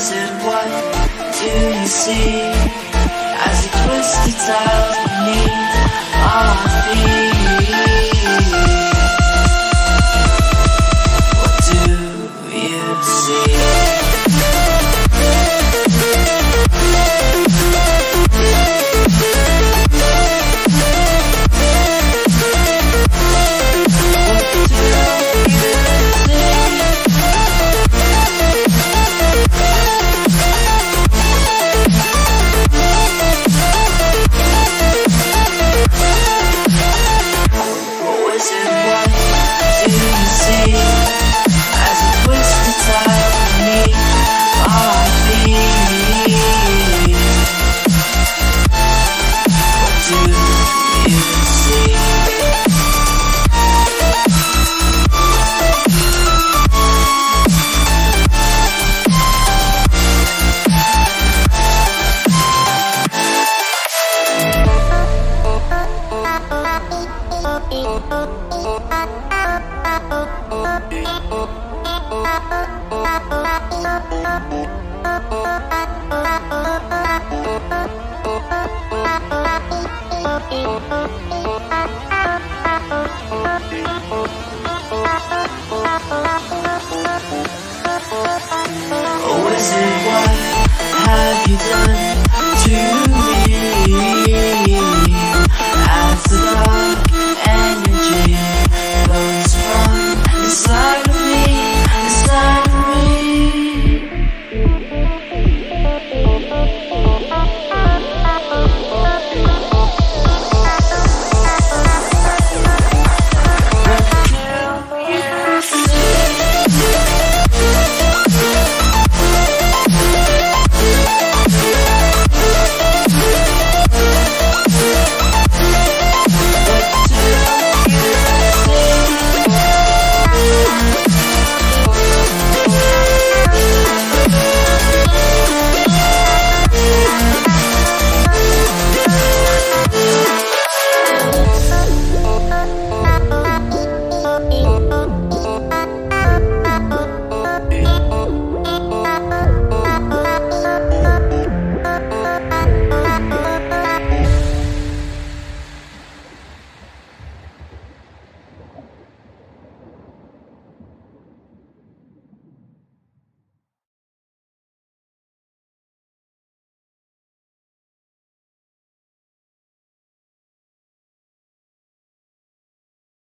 eyes, and what do you see as you twist the tiles beneath our feet? What do you see? What have you done to